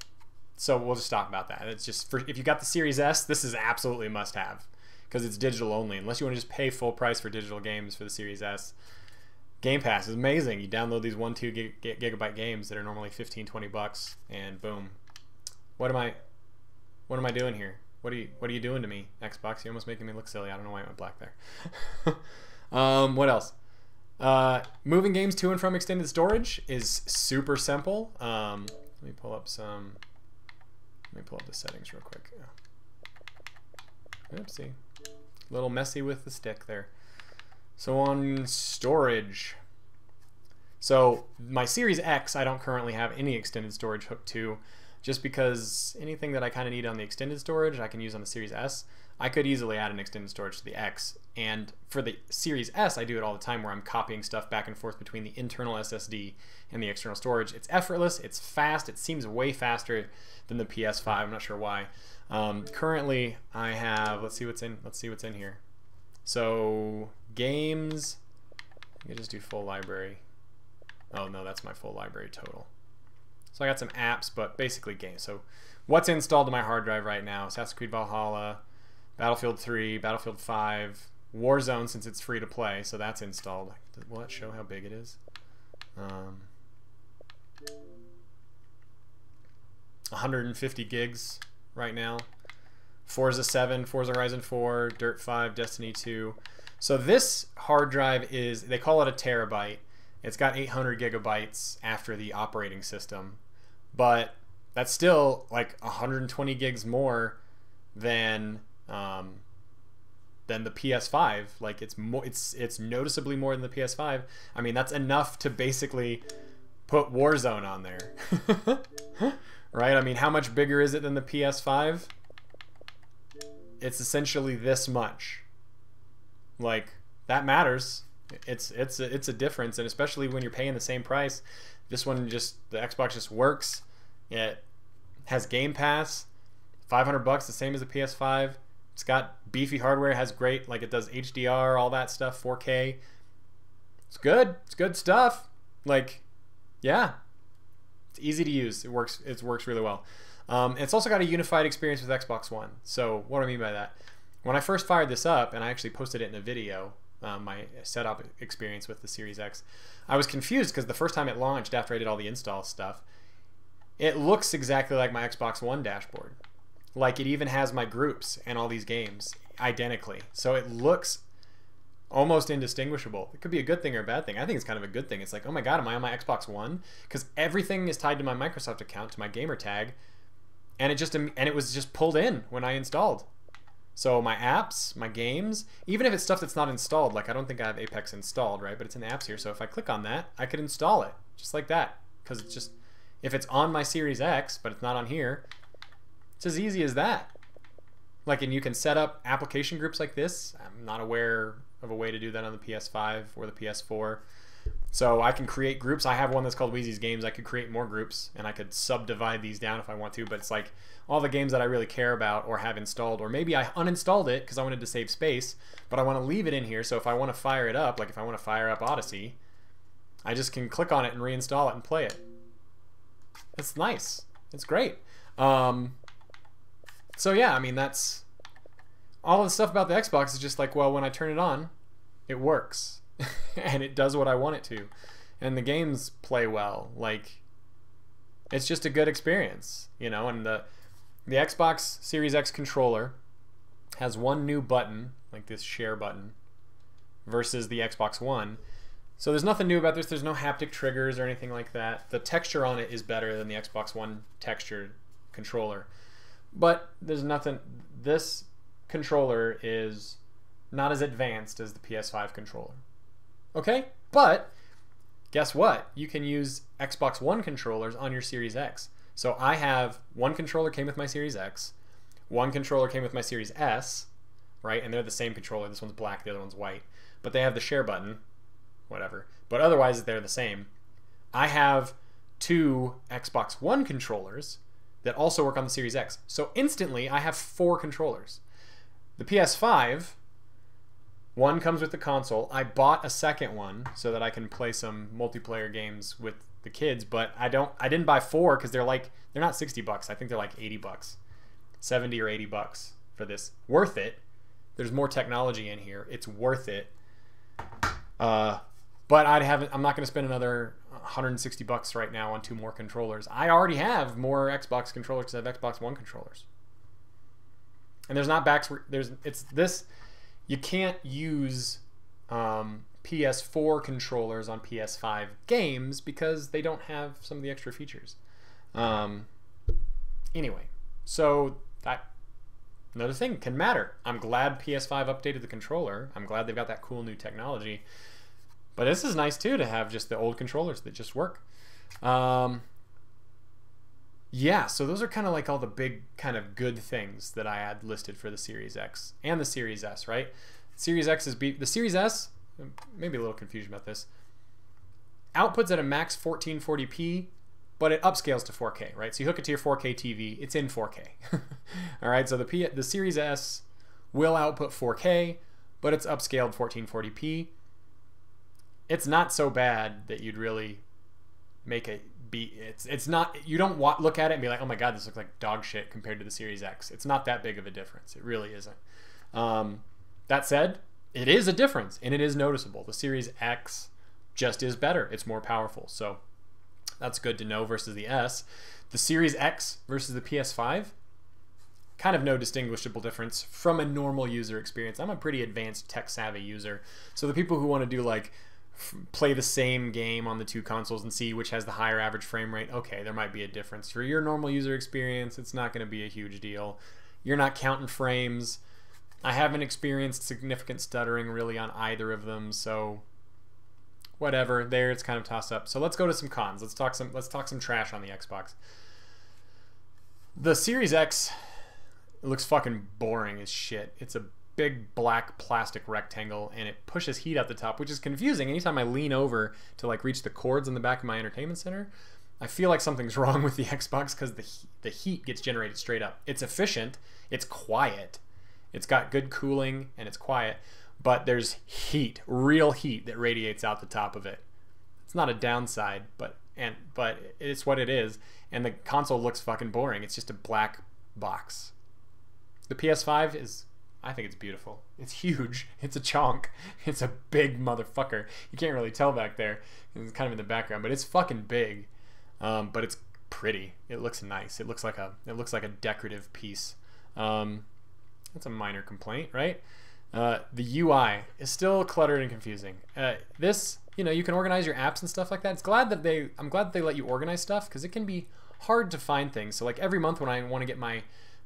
so we'll just talk about that. It's just for, if you got the Series S, this is absolutely a must-have because it's digital only. Unless you want to just pay full price for digital games for the Series S, Game Pass is amazing. You download these 1-2 gigabyte games that are normally 15-20 bucks, and boom. What am I doing here? What are you doing to me, Xbox? You're almost making me look silly. I don't know why I went black there. What else? Moving games to and from extended storage is super simple. Let me pull up the settings real quick. Oopsie, a little messy with the stick there. So on storage, so my Series X, I don't currently have any extended storage hooked to, just because anything that I kind of need on the extended storage I can use on the Series S. I could easily add an extended storage to the X, and for the Series S I do it all the time where I'm copying stuff back and forth between the internal SSD and the external storage. It's effortless, it's fast, it seems way faster than the PS5. I'm not sure why. Currently I have, let's see what's in here. So games, let me just do full library. Oh no, that's my full library total. So I got some apps, but basically games. So what's installed to my hard drive right now? Assassin's Creed Valhalla, Battlefield 3, Battlefield 5, Warzone, since it's free to play, so that's installed. Will that show how big it is? 150 gigs right now. Forza 7, Forza Horizon 4, Dirt 5, Destiny 2. So this hard drive is, they call it a terabyte. It's got 800 gigabytes after the operating system, but that's still like 120 gigs more than the PS5. Like it's noticeably more than the PS5. I mean, that's enough to basically put Warzone on there. Right? I mean, how much bigger is it than the PS5? It's essentially this much. Like, that matters. It's a difference, and especially when you're paying the same price. This one just, the Xbox just works. It has Game Pass, $500, the same as the PS5. It's got beefy hardware, has great, like it does HDR, all that stuff, 4K. It's good stuff. Like, yeah, it's easy to use. It works really well. It's also got a unified experience with Xbox One. So what do I mean by that? When I first fired this up, and I actually posted it in a video, my setup experience with the Series X, I was confused because the first time it launched after I did all the install stuff, it looks exactly like my Xbox One dashboard. Like, it even has my groups and all these games identically. So it looks almost indistinguishable. It could be a good thing or a bad thing. I think it's kind of a good thing. It's like, oh my God, am I on my Xbox One? Because everything is tied to my Microsoft account, to my gamer tag, and it was just pulled in when I installed. So my apps, my games, even if it's stuff that's not installed, like I don't think I have Apex installed, right? But it's in the apps here, so if I click on that, I could install it just like that. Because it's just, if it's on my Series X, but it's not on here, it's as easy as that. Like, and you can set up application groups like this. I'm not aware of a way to do that on the PS5 or the PS4. So I can create groups. I have one that's called Wheezy's Games. I could create more groups, and I could subdivide these down if I want to, but it's like all the games that I really care about or have installed, or maybe I uninstalled it because I wanted to save space, but I want to leave it in here. So if I want to fire it up, like if I want to fire up Odyssey, I just can click on it and reinstall it and play it. It's nice. It's great. So yeah, I mean, that's all the stuff about the Xbox is just like, well, when I turn it on, it works. And it does what I want it to, and the games play well. Like, it's just a good experience, you know. And the Xbox Series X controller has one new button, like this share button, versus the Xbox One. So there's nothing new about this. There's no haptic triggers or anything like that. The texture on it is better than the Xbox One texture controller, but there's nothing. This controller is not as advanced as the PS5 controller. Okay, but guess what? You can use Xbox One controllers on your Series X. So I have one controller came with my Series X, one controller came with my Series S, right? And they're the same controller. This one's black, the other one's white, but they have the share button, whatever. But otherwise, they're the same. I have two Xbox One controllers that also work on the Series X. So instantly, I have four controllers. The PS5 One comes with the console. I bought a second one so that I can play some multiplayer games with the kids, but I didn't buy four because they're not $60. I think they're like $80, 70 or $80 for this. Worth it. There's more technology in here. It's worth it. But I'm not going to spend another $160 right now on two more controllers. I already have more Xbox controllers because I have Xbox One controllers. And there's not backs. You can't use PS4 controllers on PS5 games because they don't have some of the extra features. Anyway, so that another thing can matter. I'm glad PS5 updated the controller. I'm glad they've got that cool new technology. But this is nice too to have just the old controllers that just work. Yeah, so those are kind of like all the big kind of good things that I had listed for the Series X and the Series S, right? Series X is the Series S, maybe a little confusion about this. Outputs at a max 1440p, but it upscales to 4K, right? So you hook it to your 4K TV, it's in 4K. All right, so the Series S will output 4K, but it's upscaled 1440p. It's not so bad that you'd really make it be, it's not, you don't look at it and be like, oh my god, this looks like dog shit compared to the Series X. It's not that big of a difference. It really isn't. That said, it is a difference and it is noticeable. The Series X just is better. It's more powerful. So that's good to know versus the S. The Series X versus the PS5, kind of no distinguishable difference from a normal user experience. I'm a pretty advanced tech savvy user. So the people who want to do like, play the same game on the two consoles and see which has the higher average frame rate, okay, there might be a difference. For your normal user experience, it's not going to be a huge deal. You're not counting frames. I haven't experienced significant stuttering really on either of them, so whatever. There, it's kind of toss up. So let's go to some cons. Let's talk some trash on the Xbox. The Series X looks fucking boring as shit. It's a big black plastic rectangle and it pushes heat out the top, which is confusing. Anytime I lean over to like reach the cords on the back of my entertainment center, I feel like something's wrong with the Xbox because the heat gets generated straight up. It's efficient, it's quiet, it's got good cooling and it's quiet, but there's heat, real heat that radiates out the top of it. It's not a downside, but it's what it is. And the console looks fucking boring. It's just a black box. The PS5 is, I think it's beautiful. It's huge. It's a chonk. It's a big motherfucker. You can't really tell back there. It's kind of in the background, but it's fucking big. But it's pretty. It looks nice. It looks like a decorative piece. That's a minor complaint, right? The UI is still cluttered and confusing. This, you know, you can organize your apps and stuff like that. I'm glad that they let you organize stuff because it can be hard to find things. So like every month when I want to get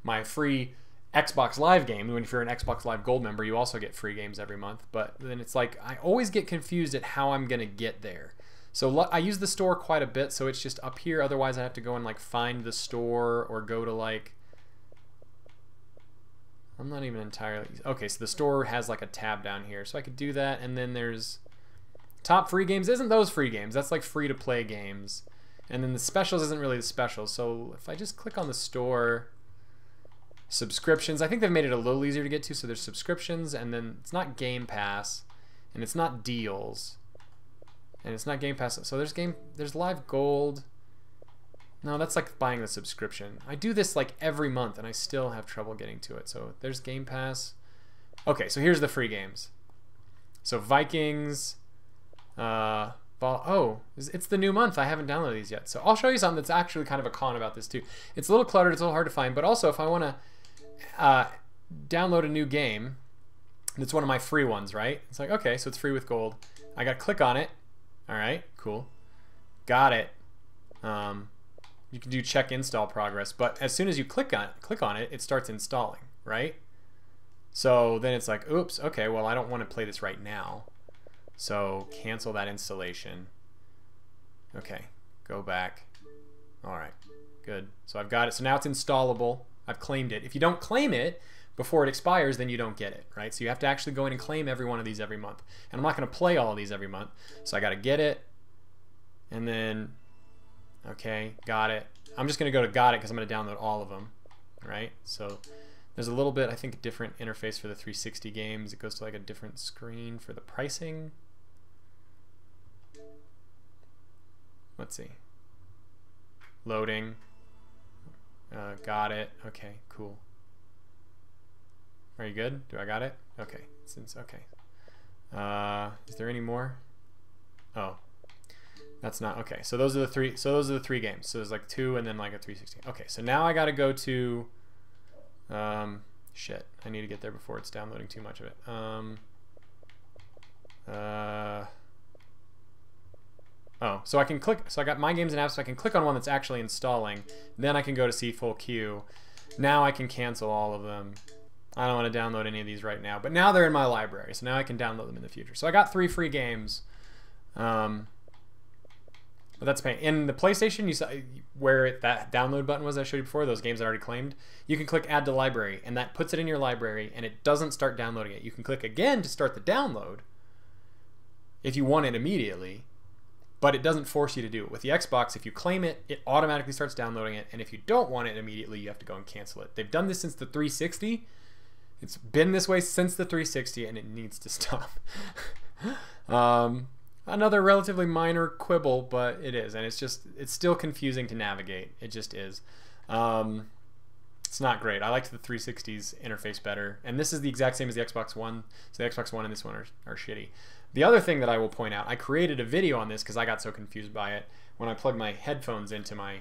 my free Xbox Live game, when if you're an Xbox Live Gold member, you also get free games every month, but then it's like I always get confused at how I'm gonna get there. So I use the store quite a bit, so it's just up here. Otherwise I have to go and like find the store or go to like, I'm not even entirely, okay, so the store has like a tab down here, so I could do that. And then there's top free games, isn't those free games, that's like free to play games. And then the specials isn't really the specials. So if I just click on the store, subscriptions, I think they've made it a little easier to get to. So there's subscriptions, and then it's not Game Pass, and it's not deals, and it's not Game Pass. So there's Live Gold. No, that's like buying the subscription. I do this like every month and I still have trouble getting to it. So there's Game Pass. Okay, so here's the free games. So Vikings, oh, it's the new month. I haven't downloaded these yet. So I'll show you something that's actually kind of a con about this too. It's a little cluttered, it's a little hard to find, but also if I want to download a new game, that's one of my free ones, right? It's like, okay, so it's free with gold. I gotta click on it. All right, cool, got it. You can do check install progress, but as soon as you click on it, it starts installing, right? So then it's like, oops, okay, well I don't want to play this right now, so cancel that installation. Okay, go back. All right, good, so I've got it. So now it's installable. I've claimed it. If you don't claim it before it expires, then you don't get it, right? So you have to actually go in and claim every one of these every month. And I'm not going to play all of these every month, so I got to get it. And then, okay, got it. I'm just going to go to got it because I'm going to download all of them, right? So There's a little bit, I think, different interface for the 360 games. It goes to like a different screen for the pricing. Let's see. Loading. Got it. Okay, cool. Are you good? Do I got it? Okay. Since okay. Is there any more? Oh. That's not okay. So those are the three. So those are the three games. So there's like two and then like a 360. Okay. So now I gotta go to. Shit. I need to get there before it's downloading too much of it. Oh, so I can click. So I got my games and apps. So I can click on one that's actually installing. Then I can go to see full queue. Now I can cancel all of them. I don't want to download any of these right now. But now they're in my library, so now I can download them in the future. So I got three free games. But that's pain. In the PlayStation, you saw where that download button was I showed you before, those games I already claimed, you can click add to library, and that puts it in your library, and it doesn't start downloading it. You can click again to start the download if you want it immediately, but it doesn't force you to do it. With the Xbox, if you claim it, it automatically starts downloading it, and if you don't want it immediately, you have to go and cancel it. They've done this since the 360. It's been this way since the 360, and it needs to stop. Another relatively minor quibble, but it is, and it's still confusing to navigate. It just is. It's not great. I liked the 360's interface better, and this is the exact same as the Xbox One, so the Xbox One and this one are shitty. The other thing that I will point out, I created a video on this because I got so confused by it when I plugged my headphones into my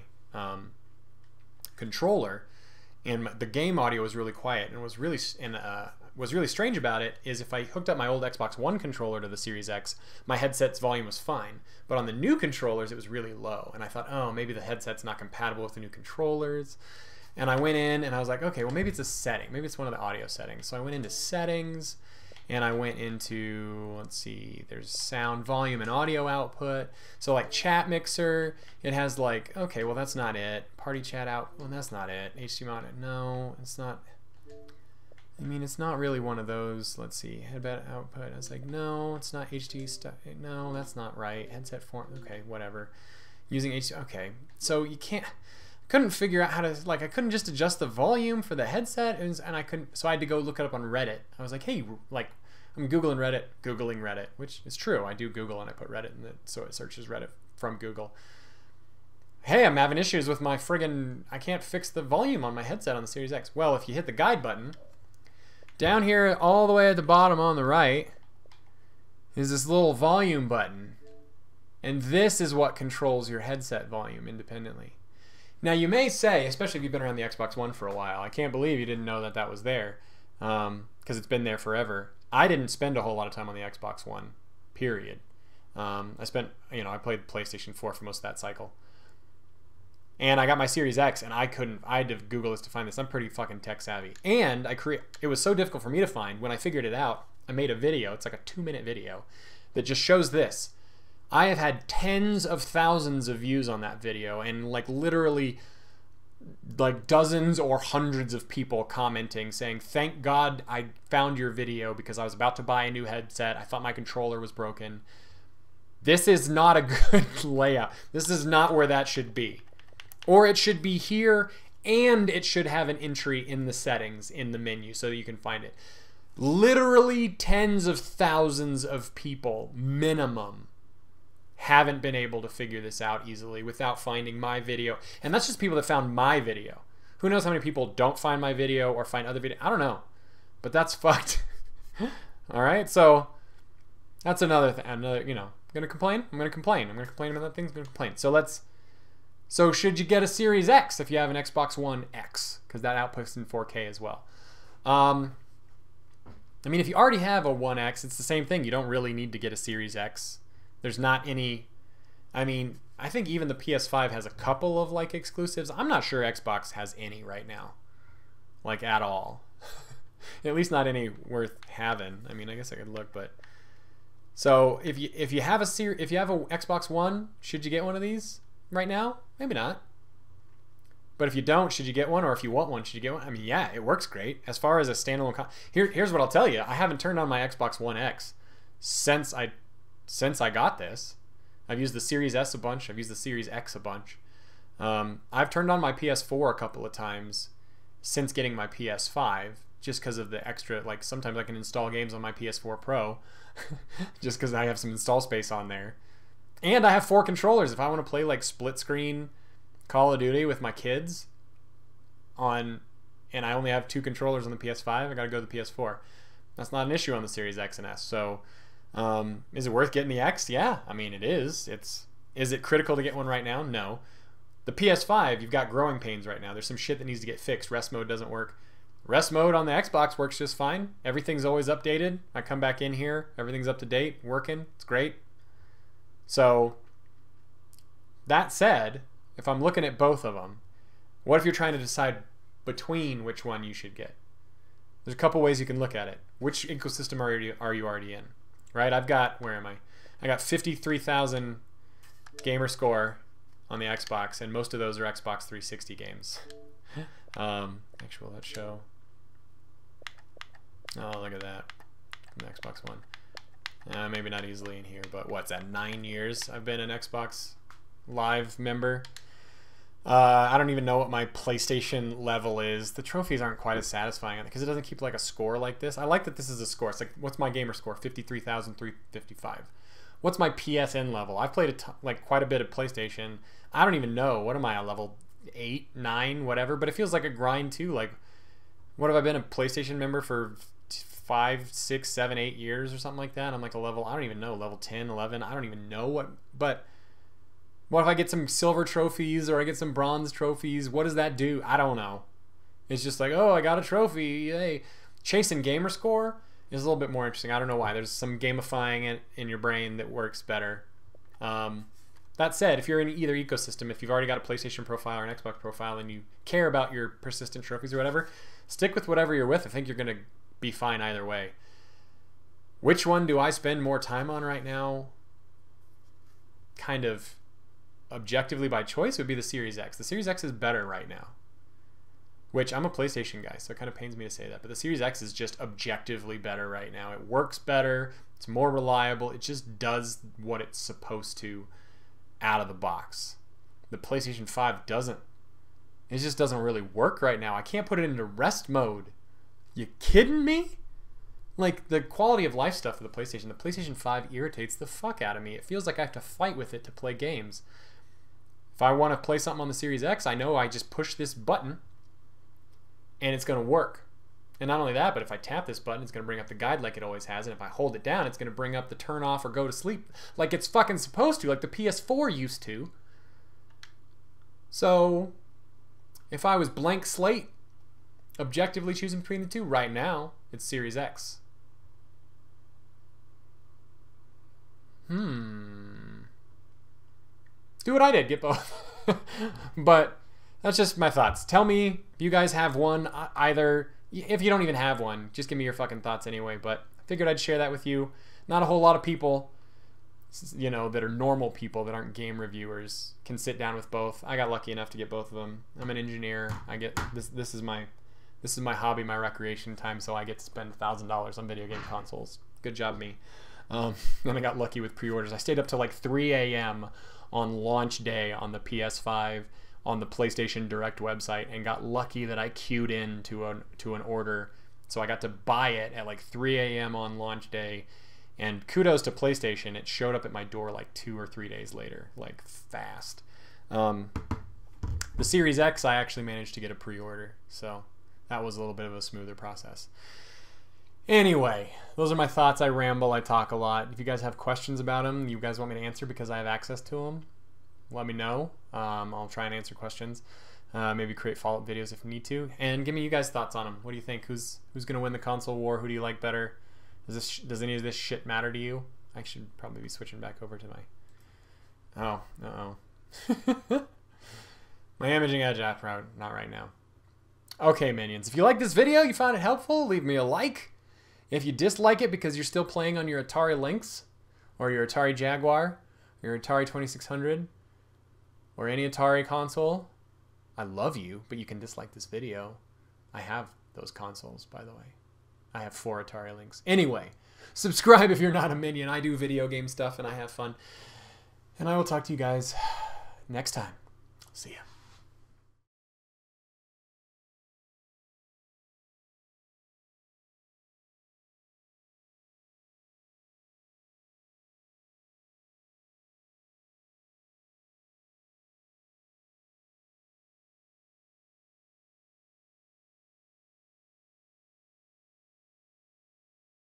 controller, and the game audio was really quiet, and what's really strange about it is if I hooked up my old Xbox One controller to the Series X, my headset's volume was fine, but on the new controllers it was really low, and I thought, oh, maybe the headset's not compatible with the new controllers. And I went in and I was like, okay, well maybe it's a setting, maybe it's one of the audio settings. So I went into settings and I went into, let's see, there's sound volume and audio output. So like chat mixer, it has like, okay, well that's not it. Party chat out, well that's not it. HDMI, no, it's not. I mean, it's not really one of those. Let's see, headset output. I was like, no, it's not HD stuff. No, that's not right. Headset form. Okay, whatever. Using HD. Okay, so you can't. Couldn't figure out how to like. I couldn't just adjust the volume for the headset, and I couldn't. So I had to go look it up on Reddit. I was like, hey, like, I'm googling Reddit, which is true. I do Google and I put Reddit in it, so it searches Reddit from Google. Hey, I'm having issues with my friggin'. I can't fix the volume on my headset on the Series X. Well, if you hit the guide button. Down here, all the way at the bottom on the right, is this little volume button. And this is what controls your headset volume independently. Now you may say, especially if you've been around the Xbox One for a while, I can't believe you didn't know that that was there, because it's been there forever. I didn't spend a whole lot of time on the Xbox One, period. I spent, you know, I played PlayStation 4 for most of that cycle. And I got my Series X, and I couldn't. I had to Google this to find this. I'm pretty fucking tech savvy, and it was so difficult for me to find. When I figured it out, I made a video. It's like a 2-minute video that just shows this. I have had tens of thousands of views on that video, and like literally, like dozens or hundreds of people commenting saying, "Thank God I found your video because I was about to buy a new headset. I thought my controller was broken. This is not a good layout. This is not where that should be." Or it should be here, and it should have an entry in the settings in the menu so that you can find it. Literally tens of thousands of people, minimum, haven't been able to figure this out easily without finding my video. And that's just people that found my video. Who knows how many people don't find my video or find other videos? I don't know, but that's fucked. All right, so that's another thing. Another, you know, I'm gonna complain about things. I'm gonna complain. So let's. So should you get a Series X if you have an Xbox One X? Because that outputs in 4K as well. I mean, if you already have a One X, it's the same thing. You don't really need to get a Series X. There's not any... I mean, I think even the PS5 has a couple of, like, exclusives. I'm not sure Xbox has any right now. Like, at all. At least not any worth having. I mean, I guess I could look, but... So if you have a Xbox One, should you get one of these? Right now, maybe not. But if you don't, should you get one? Or if you want one, should you get one? I mean, yeah, it works great. As far as a standalone, here's what I'll tell you. I haven't turned on my Xbox One X since I got this. I've used the Series S a bunch. I've used the Series X a bunch. I've turned on my PS4 a couple of times since getting my PS5, just because of the extra, like sometimes I can install games on my PS4 Pro just because I have some install space on there. And I have 4 controllers. If I want to play like split screen Call of Duty with my kids on, and I only have 2 controllers on the PS5, I gotta go to the PS4. That's not an issue on the Series X and S. So is it worth getting the X? Yeah, I mean it is. Is it critical to get one right now? No. The PS5, you've got growing pains right now. There's some shit that needs to get fixed. Rest mode doesn't work. Rest mode on the Xbox works just fine. Everything's always updated. I come back in here, everything's up to date, working, it's great. So that said, if I'm looking at both of them, what if you're trying to decide between which one you should get? There's a couple ways you can look at it. Which ecosystem are you already in? Right? I've got, where am I? I got 53,000 gamer score on the Xbox, and most of those are Xbox 360 games. Actually, let's show. Oh, look at that. From the Xbox One. Maybe not easily in here, but what's that? 9 years I've been an Xbox Live member. I don't even know what my PlayStation level is. The trophies aren't quite as satisfying because it doesn't keep like a score like this. I like that this is a score. It's like, what's my gamer score? 53,355. What's my PSN level? I've played like quite a bit of PlayStation. I don't even know. What am I, a level 8, 9, whatever? But it feels like a grind too. Like, what have I been a PlayStation member for 5, 6, 7, 8 years or something like that? I'm like a level, I don't even know, level 10, 11. I don't even know what, but what if I get some silver trophies or I get some bronze trophies? What does that do? I don't know. It's just like, oh, I got a trophy, yay. Chasing gamer score is a little bit more interesting. I don't know why. There's some gamifying it in your brain that works better. That said, if you're in either ecosystem, if you've already got a PlayStation profile or an Xbox profile and you care about your persistent trophies or whatever, stick with whatever you're with. I think you're going to be fine either way. Which one do I spend more time on right now? Kind of objectively by choice would be the Series X. The Series X is better right now, which I'm a PlayStation guy, so it kind of pains me to say that, but the Series X is just objectively better right now. It works better. It's more reliable. It just does what it's supposed to out of the box. The PlayStation 5 doesn't. It just doesn't really work right now. I can't put it into rest mode. You kidding me? Like, the quality of life stuff for the PlayStation 5 irritates the fuck out of me. It feels like I have to fight with it to play games. If I want to play something on the Series X, I know I just push this button and it's going to work. And not only that, but if I tap this button, it's going to bring up the guide like it always has. And if I hold it down, it's going to bring up the turn off or go to sleep like it's fucking supposed to, like the PS4 used to. So if I was blank slate, objectively choosing between the two, right now, it's Series X. Do what I did, get both. But that's just my thoughts. Tell me if you guys have one either. If you don't even have one, just give me your fucking thoughts anyway, but I figured I'd share that with you. Not a whole lot of people, you know, that are normal people that aren't game reviewers can sit down with both. I got lucky enough to get both of them. I'm an engineer. I get this is my hobby, my recreation time, so I get to spend $1,000 on video game consoles. Good job me. Then I got lucky with pre-orders. I stayed up till like 3 a.m. on launch day on the PS5 on the PlayStation Direct website and got lucky that I queued in to an order. So I got to buy it at like 3 a.m. on launch day, and kudos to PlayStation. It showed up at my door like 2 or 3 days later, like fast. The Series X, I actually managed to get a pre-order. So that was a little bit of a smoother process. Anyway, those are my thoughts. I ramble, I talk a lot. If you guys have questions about them, you guys want me to answer because I have access to them, let me know. I'll try and answer questions, maybe create follow-up videos if need to, and give me you guys thoughts on them. What do you think? Who's gonna win the console war? Who do you like better? Does any of this shit matter to you? I should probably be switching back over to my my Imaging Edge app. Not right now. Okay, minions, if you like this video, you found it helpful, leave me a like. If you dislike it because you're still playing on your Atari Lynx or your Atari Jaguar or your Atari 2600 or any Atari console, I love you, but you can dislike this video. I have those consoles, by the way. I have 4 Atari Lynx. Anyway, subscribe if you're not a minion. I do video game stuff and I have fun. And I will talk to you guys next time. See ya.